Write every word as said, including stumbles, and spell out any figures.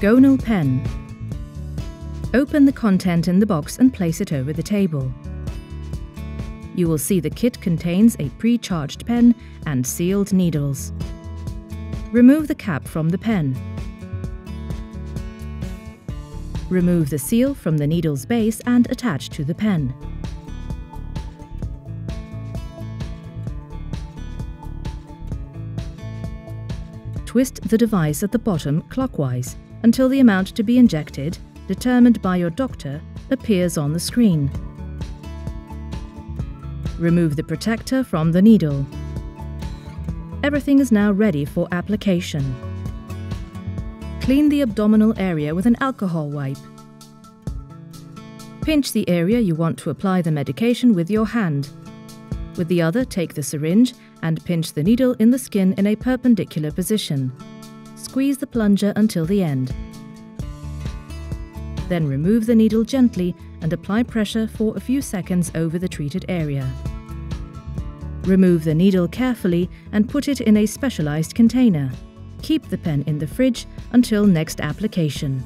Gonal Pen. Open the content in the box and place it over the table. You will see the kit contains a pre-charged pen and sealed needles. Remove the cap from the pen. Remove the seal from the needle's base and attach to the pen. Twist the device at the bottom clockwise until the amount to be injected, determined by your doctor, appears on the screen. Remove the protector from the needle. Everything is now ready for application. Clean the abdominal area with an alcohol wipe. Pinch the area you want to apply the medication with your hand. With the other, take the syringe and pinch the needle in the skin in a perpendicular position. Squeeze the plunger until the end. Then remove the needle gently and apply pressure for a few seconds over the treated area. Remove the needle carefully and put it in a specialized container. Keep the pen in the fridge until next application.